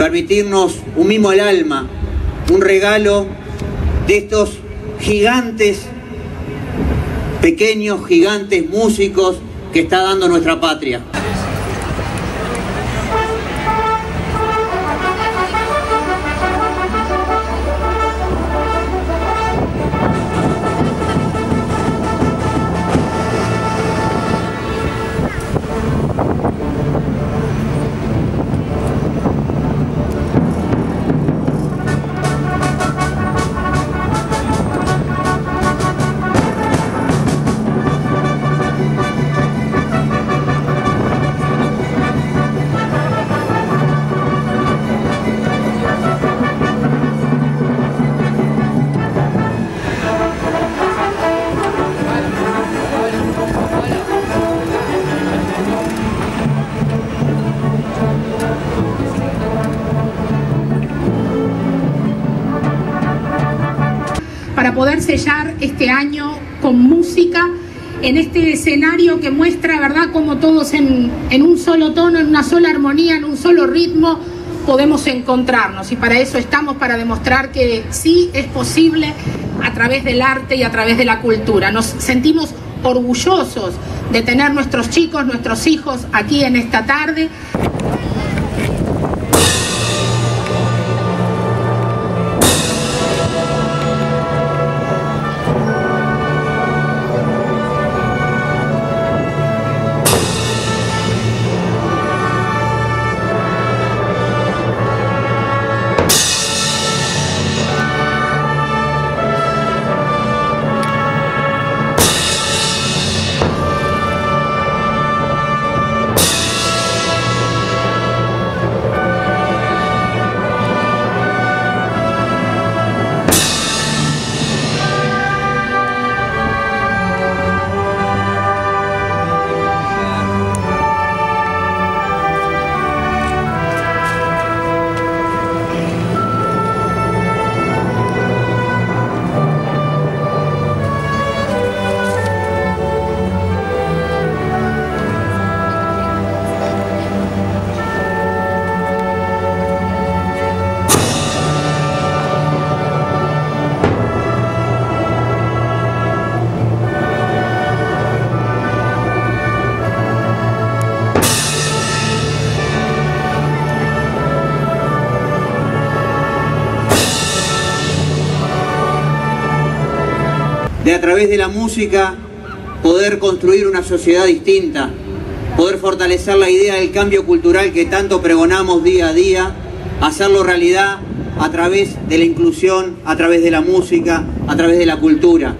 permitirnos un mimo al alma, un regalo de estos gigantes, pequeños gigantes músicos que está dando nuestra patria. Para poder sellar este año con música en este escenario que muestra, ¿verdad?, cómo todos en un solo tono, en una sola armonía, en un solo ritmo podemos encontrarnos, y para eso estamos, para demostrar que sí es posible a través del arte y a través de la cultura. Nos sentimos orgullosos de tener nuestros chicos, nuestros hijos aquí en esta tarde. De a través de la música poder construir una sociedad distinta, poder fortalecer la idea del cambio cultural que tanto pregonamos día a día, hacerlo realidad a través de la inclusión, a través de la música, a través de la cultura.